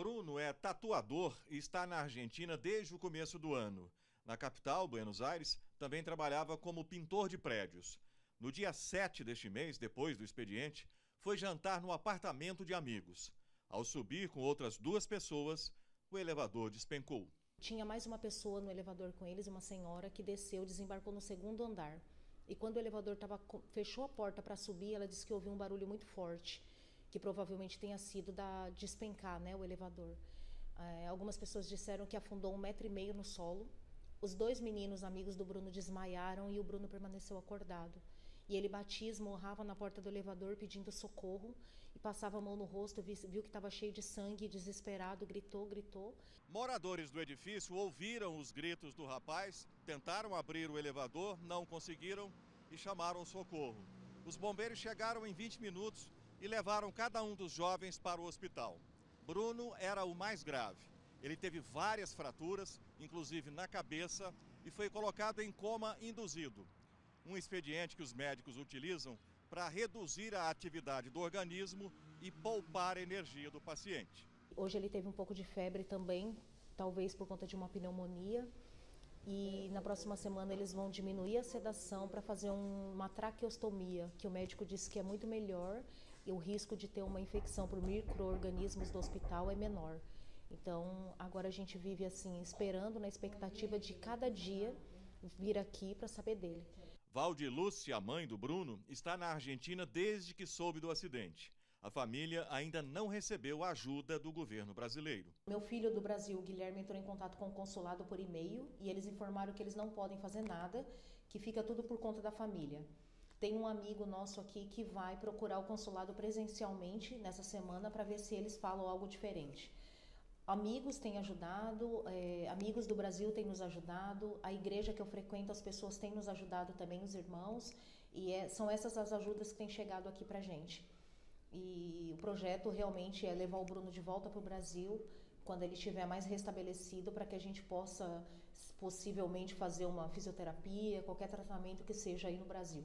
Bruno é tatuador e está na Argentina desde o começo do ano. Na capital, Buenos Aires, também trabalhava como pintor de prédios. No dia 7 deste mês, depois do expediente, foi jantar no apartamento de amigos. Ao subir com outras duas pessoas, o elevador despencou. Tinha mais uma pessoa no elevador com eles, uma senhora que desceu, desembarcou no segundo andar. E quando o elevador fechou a porta para subir, ela disse que ouviu um barulho muito forte, que provavelmente tenha sido da despencar, né, o elevador. Algumas pessoas disseram que afundou 1,5 metro no solo. Os dois meninos, amigos do Bruno, desmaiaram e o Bruno permaneceu acordado. E ele batia, esmurrava na porta do elevador pedindo socorro e passava a mão no rosto, viu que estava cheio de sangue, desesperado, gritou. Moradores do edifício ouviram os gritos do rapaz, tentaram abrir o elevador, não conseguiram e chamaram socorro. Os bombeiros chegaram em 20 minutos e levaram cada um dos jovens para o hospital. Bruno era o mais grave. Ele teve várias fraturas, inclusive na cabeça, e foi colocado em coma induzido. Um expediente que os médicos utilizam para reduzir a atividade do organismo e poupar a energia do paciente. Hoje ele teve um pouco de febre também, talvez por conta de uma pneumonia. E na próxima semana eles vão diminuir a sedação para fazer uma traqueostomia, que o médico disse que é muito melhor e o risco de ter uma infecção por micro-organismos do hospital é menor. Então, agora a gente vive assim, esperando, na expectativa de cada dia vir aqui para saber dele. Valdi Lúcia, a mãe do Bruno, está na Argentina desde que soube do acidente. A família ainda não recebeu ajuda do governo brasileiro. Meu filho do Brasil, Guilherme, entrou em contato com o consulado por e-mail e eles informaram que eles não podem fazer nada, que fica tudo por conta da família. Tem um amigo nosso aqui que vai procurar o consulado presencialmente nessa semana para ver se eles falam algo diferente. Amigos têm ajudado, amigos do Brasil têm nos ajudado, a igreja que eu frequento, as pessoas têm nos ajudado também, os irmãos, e são essas as ajudas que têm chegado aqui pra gente. E o projeto realmente é levar o Bruno de volta pro Brasil, quando ele estiver mais restabelecido, para que a gente possa possivelmente fazer uma fisioterapia, qualquer tratamento que seja aí no Brasil.